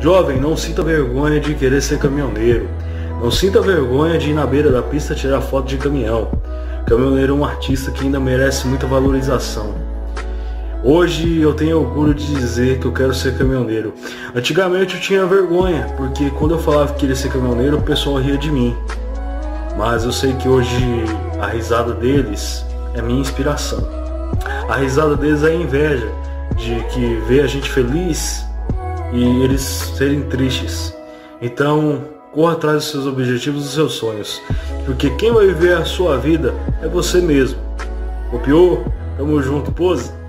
Jovem, não sinta vergonha de querer ser caminhoneiro. Não sinta vergonha de ir na beira da pista tirar foto de caminhão. Caminhoneiro é um artista que ainda merece muita valorização. Hoje eu tenho orgulho de dizer que eu quero ser caminhoneiro. Antigamente eu tinha vergonha, porque quando eu falava que queria ser caminhoneiro, o pessoal ria de mim. Mas eu sei que hoje a risada deles é minha inspiração. A risada deles é a inveja de que vê a gente feliz e eles serem tristes. Então, corra atrás dos seus objetivos e dos seus sonhos, porque quem vai viver a sua vida é você mesmo. Copiou? Tamo junto, Pose!